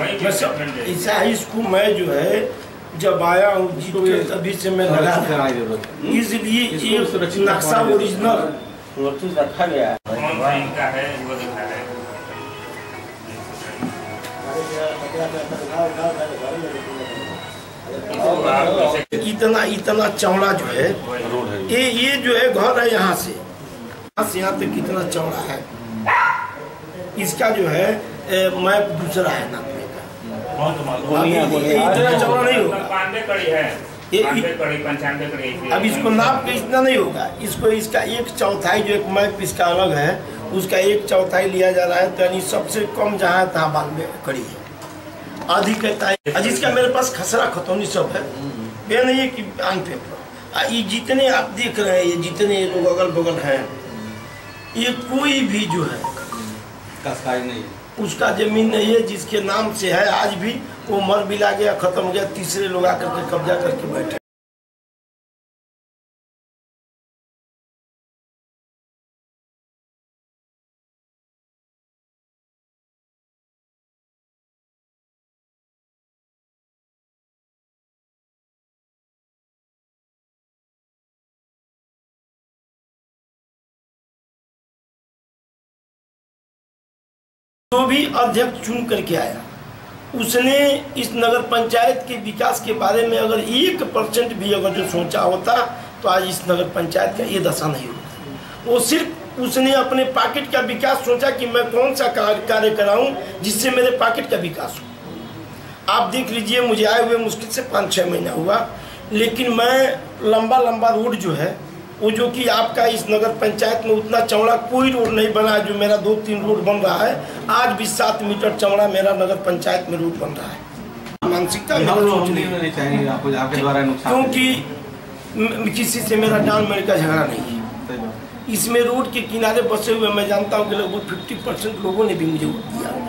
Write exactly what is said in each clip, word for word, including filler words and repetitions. इस high school में जो है जब आया हूँ तभी से मैं लगा था, इसलिए ये नक्शा ओरिजिनल रखा गया है। कौन सा इनका है वो दिखा रहे हैं। इतना इतना चौड़ा जो है ये ये जो है घर है, यहाँ से यहाँ से यहाँ तक कितना चौड़ा है। इसका जो है मैप दूसरा है ना, इतना चौड़ा नहीं होगा। अब इसको नाप के इतना नहीं होगा, इसको इसका एक चौथाई जो एक मैप इसका अलग है उसका एक चौथाई लिया जा रहा है, तो यानी सबसे कम जहाँ तहाँ बांध में कड़ी है अधिकता। जिसका मेरे पास खसरा खतौनी सब है, ये नहीं है कि आन पेपर। ये जितने आप देख रहे हैं, ये जितने लोग अगल बगल हैं, ये कोई भी जो है नहीं उसका जमीन नहीं है जिसके नाम से है। आज भी वो मर भी ला गया, खत्म हो गया, तीसरे लोग आकर के कब्जा करके बैठे। जो तो भी अध्यक्ष चुन करके आया उसने इस नगर पंचायत के विकास के बारे में अगर एक परसेंट भी अगर जो सोचा होता तो आज इस नगर पंचायत का ये दशा नहीं होती। वो सिर्फ उसने अपने पॉकेट का विकास सोचा कि मैं कौन सा कार्य कराऊं जिससे मेरे पॉकेट का विकास हो। आप देख लीजिए, मुझे आए हुए मुश्किल से पाँच छः महीना हुआ, लेकिन मैं लंबा लंबा रोड जो है वो जो कि आपका इस नगर पंचायत में उतना चौड़ा कोई रोड नहीं बना है, जो मेरा दो तीन रोड बन रहा है। आज भी सात मीटर चौड़ा मेरा नगर पंचायत में रोड बन रहा है। मानसिकता क्योंकि किसी से मेरा डाउन मेरे का झगड़ा नहीं है। इसमें रोड के किनारे बसे हुए मैं जानता हूँ कि लगभग फिफ्टी परसेंट लोगों ने भी मुझे वोट दिया।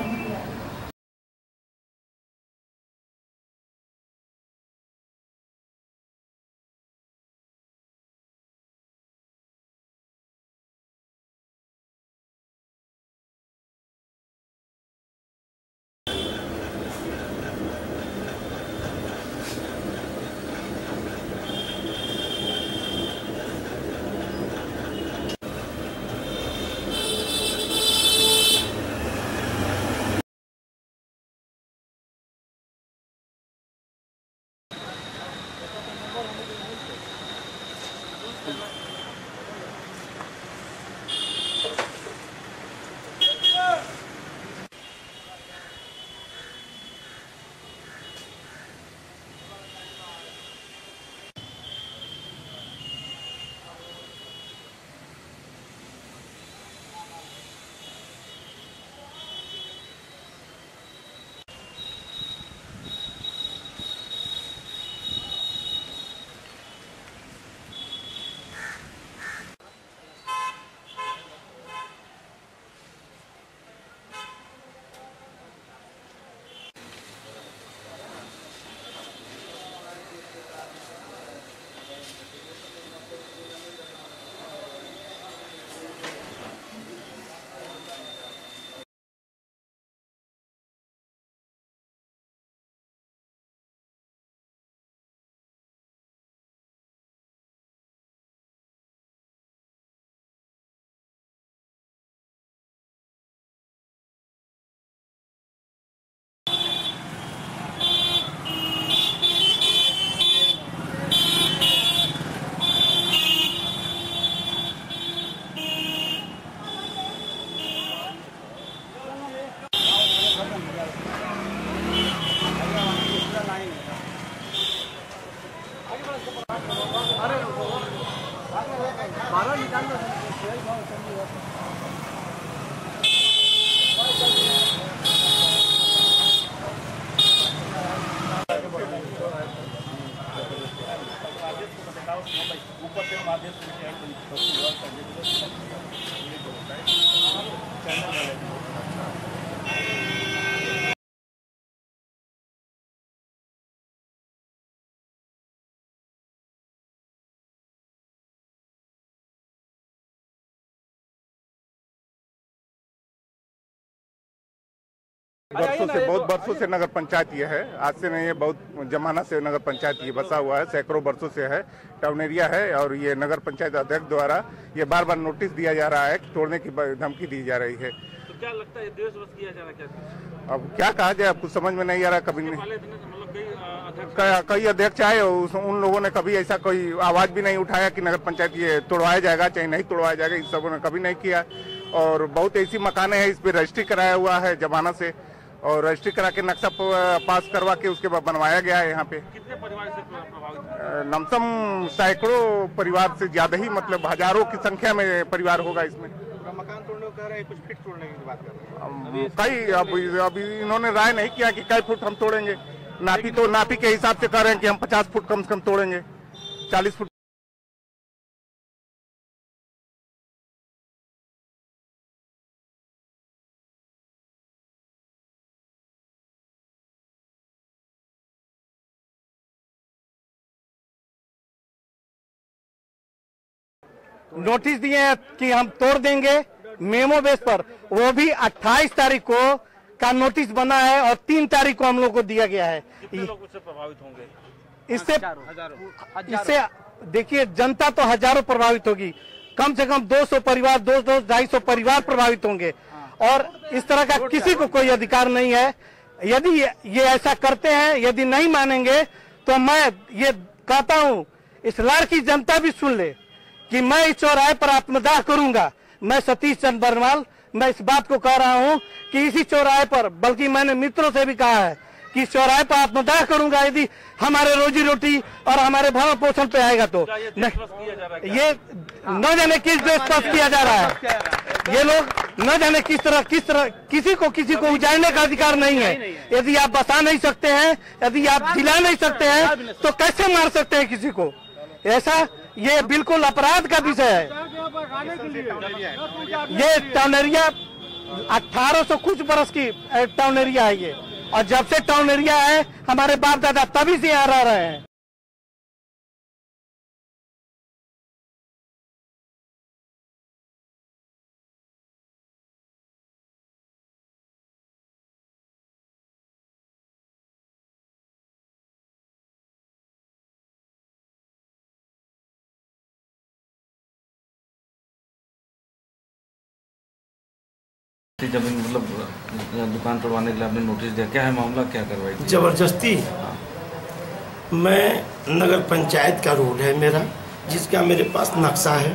बरसों से बहुत बरसों से नगर पंचायत ये है, आज से नहीं है, बहुत जमाना से नगर पंचायत ये बसा हुआ है, सैकड़ों बरसों से है, टाउन एरिया है। और ये नगर पंचायत अध्यक्ष द्वारा ये बार बार नोटिस दिया जा रहा है, तोड़ने की धमकी दी जा रही है। तो क्या लगता है देशभक्त किया जा रहा है? अब क्या कहा जाए, आपको समझ में नहीं आ रहा। कभी कई अध्यक्ष आए, उन लोगों ने कभी ऐसा कोई आवाज भी नहीं उठाया कि नगर पंचायत ये तोड़वाया जाएगा चाहे नहीं तोड़वाया जाएगा, इन सबों ने कभी नहीं किया। और बहुत ऐसी मकाने हैं, इस पर रजिस्ट्री कराया हुआ है जमाना से, और रजिस्ट्री करा के नक्शा पास करवा के उसके बाद बनवाया गया है। यहाँ पे कितने परिवार से प्रभावित? लमसम सैकड़ों परिवार से ज्यादा ही, मतलब हजारों की संख्या में परिवार होगा इसमें। मकान तोड़ने को कह रहे हैं, कुछ फीट तोड़ने की बात कर रहे हैं। कई अब अभी इन्होंने राय नहीं किया कि कई फुट हम तोड़ेंगे, नापी तो नापी के हिसाब से कह रहे हैं कि हम पचास फुट कम से कम तोड़ेंगे, चालीस फुट नोटिस दिए हैं कि हम तोड़ देंगे मेमो बेस पर। वो भी अट्ठाईस तारीख को का नोटिस बना है और तीन तारीख को हम लोगों को दिया गया है। कितने लोग उससे प्रभावित होंगे? इससे इससे देखिए जनता तो हजारों प्रभावित होगी, कम से कम दो सौ परिवार, दो सौ ढाई सौ परिवार प्रभावित होंगे। और इस तरह का किसी को कोई अधिकार नहीं है। यदि ये ऐसा करते हैं, यदि नहीं मानेंगे तो मैं ये कहता हूँ इस लाड़ की जनता भी सुन ले कि मैं इस चौराहे पर आत्मदाह करूंगा। मैं सतीश चंद्र बरनवाल, मैं इस बात को कह रहा हूं कि इसी चौराहे पर, बल्कि मैंने मित्रों से भी कहा है कि चौराहे पर आत्मदाह करूंगा यदि हमारे रोजी रोटी और हमारे भरण पोषण पे आएगा तो। ये न जाने किस देशभक्त किया जा रहा है, ये लोग न जाने किस तरह किस तरह किसी को किसी को उजाड़ने का अधिकार नहीं है। यदि आप बसा नहीं सकते हैं, यदि आप जिला नहीं सकते हैं, तो कैसे मार सकते हैं किसी को? ऐसा ये बिल्कुल अपराध का विषय है। ये टाउन एरिया अठारह सौ कुछ बरस की टाउन एरिया है ये, और जब से टाउन एरिया है हमारे बाप दादा तभी से यहाँ रह रहे हैं। जमीन मतलब दुकान तोड़वाने के लिए आपने नोटिस दिया, क्या है मामला, क्या करवाई? जबरदस्ती। मैं नगर पंचायत का रोड है मेरा, जिसका मेरे पास नक्शा है,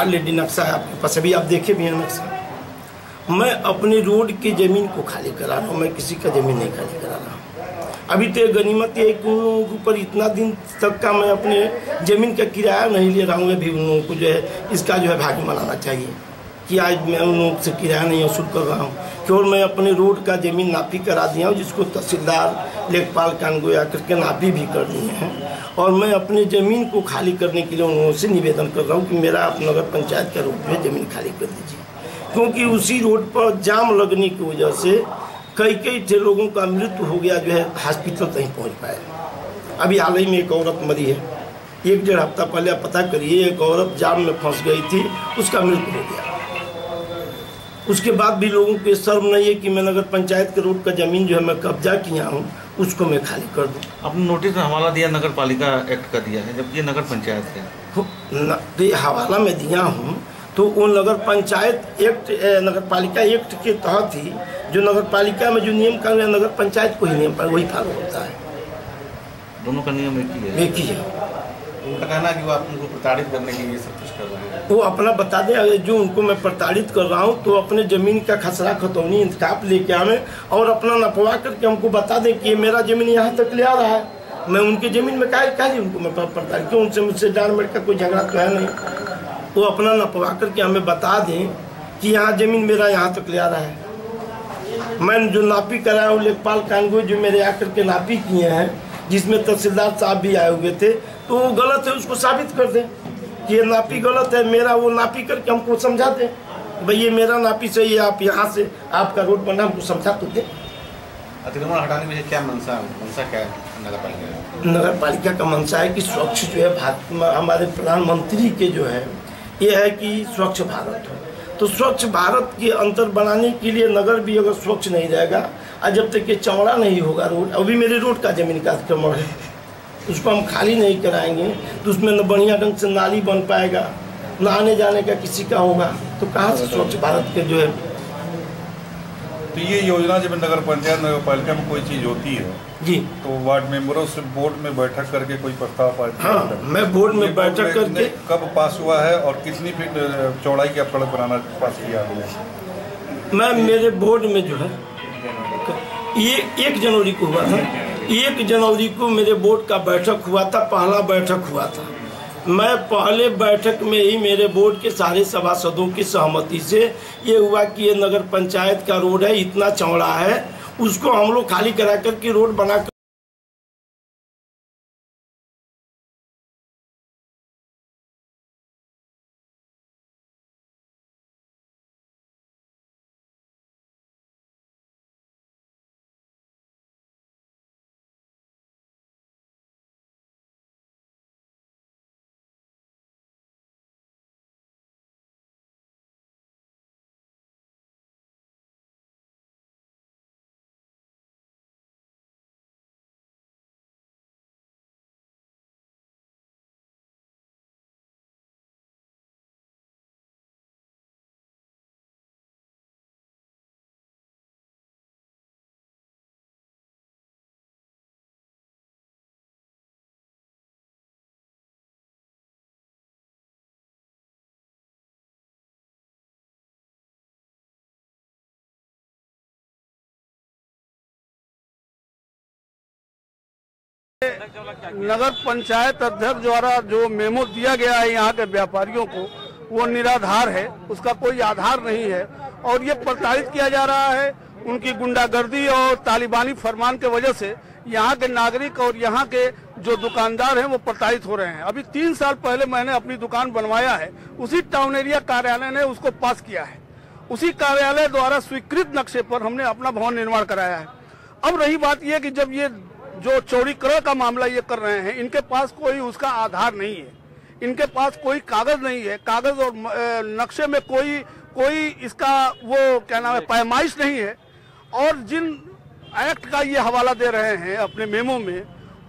ऑलरेडी नक्शा है आपके पास, अभी आप देखे भी हैं नक्शा। मैं अपने रोड की ज़मीन को खाली करा रहा हूँ, मैं किसी का ज़मीन नहीं खाली करा रहा हूँ। अभी तो गनीमत ये कि उन लोगों के ऊपर इतना दिन तक का मैं अपने ज़मीन का किराया नहीं ले रहा हूँ। अभी उन लोगों को जो है इसका जो है भागी मनाना चाहिए कि आज मैं उन लोगों से किराया नहीं वसूल कर रहा हूँ। केवल मैं अपने रोड का ज़मीन नापी करा दिया हूँ, जिसको तहसीलदार लेखपाल कानगोया करके नापी भी कर दिए हैं। और मैं अपने ज़मीन को खाली करने के लिए उन लोगों से निवेदन कर रहा हूँ कि मेरा आप नगर पंचायत का रोड में ज़मीन खाली कर दीजिए, क्योंकि उसी रोड पर जाम लगने की वजह से कई कई से लोगों का मृत्यु हो गया, जो है हॉस्पिटल नहीं पहुँच पाया। अभी हाल ही में एक औरत मरी है, एक डेढ़ हफ्ता पहले आप पता करिए, एक औरत जाम में फंस गई थी, उसका मृत्यु हो गया। उसके बाद भी लोगों को शर्म नहीं है कि मैं नगर पंचायत के रोड का ज़मीन जो है मैं कब्जा किया हूँ, उसको मैं खाली कर दूँ। आपने नोटिस में हवाला दिया, नगर पालिका एक्ट का दिया है, जबकि नगर पंचायत है। तो ये हवाला मैं दिया हूँ तो वो नगर पंचायत एक्ट नगर पालिका एक्ट के तहत ही, जो नगर पालिका में जो नियम कानून है नगर पंचायत को ही नियम पर वही फॉलो होता है। दोनों का नियम एक ही है। एक ही है। उनका कहना कि वो आप उनको प्रताड़ित करने के लिए सब कुछ कर रहे हैं। वो अपना बता दें, अगर जो उनको मैं प्रताड़ित कर रहा हूँ तो अपने ज़मीन का खसरा खतौनी इंतकाप लेके आवे और अपना नपवा करके हमको बता दें कि ये मेरा ज़मीन यहाँ तक ले आ रहा है। मैं उनके ज़मीन में काहे काहे उनको मैं प्रताड़ित क्यों? उनसे मुझसे डार मेट का कोई झगड़ा तो है नहीं। वो अपना नपवा करके हमें बता दें कि यहाँ ज़मीन मेरा यहाँ तक ले आ रहा है। मैं जो नापी कराया हूँ लेखपाल कानगो जो मेरे आकर के नापी किए हैं, जिसमें तहसीलदार साहब भी आए हुए थे, तो वो गलत है, उसको साबित कर दें कि ये नापी गलत है मेरा। वो नापी करके हमको समझा दें भाई ये मेरा नापी सही है, आप यहाँ से आपका रोड बना, हमको समझा तो दें। अतिक्रमण हटाने में क्या मंशा मंशा क्या है नगर पालिका? नगर पालिका का मंशा है कि स्वच्छ जो है भारत, हमारे प्रधानमंत्री के जो है ये है कि स्वच्छ भारत हो। तो स्वच्छ भारत के अंतर बनाने के लिए नगर भी अगर स्वच्छ नहीं रहेगा और जब तक ये चौड़ा नहीं होगा रोड, अभी मेरे रोड का जमीन कार्यक्रम है, उसको हम खाली नहीं कराएंगे तो उसमें न बढ़िया ढंग से नाली बन पाएगा, न आने जाने का किसी का होगा, तो कहाँ से स्वच्छ भारत के जो है। तो ये योजना जब नगर पंचायत नगर पालिका में कोई चीज़ होती है जी तो वार्ड मेंबरों से बोर्ड में बैठक करके कोई प्रस्ताव पारित हाँ, करता मैं बोर्ड में बैठक करके कब पास हुआ है और कितनी फीट चौड़ाई का सड़क बनाना पास किया है। मैं मेरे बोर्ड में जो है ये एक जनवरी को हुआ था, एक जनवरी को मेरे बोर्ड का बैठक हुआ था, पहला बैठक हुआ था। मैं पहले बैठक में ही मेरे बोर्ड के सारे सभासदों की सहमति से ये हुआ कि ये नगर पंचायत का रोड है, इतना चौड़ा है, उसको हम लोग खाली करा करके रोड बना कर नगर पंचायत अध्यक्ष द्वारा जो मेमो दिया गया है यहाँ के व्यापारियों को वो निराधार है, उसका कोई आधार नहीं है और ये प्रताड़ित किया जा रहा है। उनकी गुंडागर्दी और तालिबानी फरमान के वजह से यहाँ के नागरिक और यहाँ के जो दुकानदार हैं वो प्रताड़ित हो रहे हैं। अभी तीन साल पहले मैंने अपनी दुकान बनवाया है, उसी टाउन एरिया कार्यालय ने उसको पास किया है, उसी कार्यालय द्वारा स्वीकृत नक्शे पर हमने अपना भवन निर्माण कराया है। अब रही बात यह कि जब ये जो चौड़ीकरण का मामला ये कर रहे हैं, इनके पास कोई उसका आधार नहीं है, इनके पास कोई कागज नहीं है, कागज और नक्शे में कोई कोई इसका वो क्या नाम है पैमाइश नहीं है। और जिन एक्ट का ये हवाला दे रहे हैं अपने मेमो में,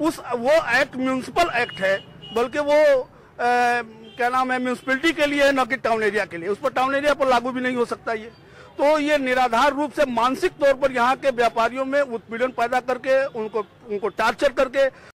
उस वो एक्ट म्यूनिसिपल एक्ट है, बल्कि वो आ, क्या नाम है म्यूनिसिपलिटी के लिए है, न कि टाउन एरिया के लिए। उस पर टाउन एरिया पर लागू भी नहीं हो सकता ये। तो ये निराधार रूप से मानसिक तौर पर यहाँ के व्यापारियों में उत्पीड़न पैदा करके उनको उनको टार्चर करके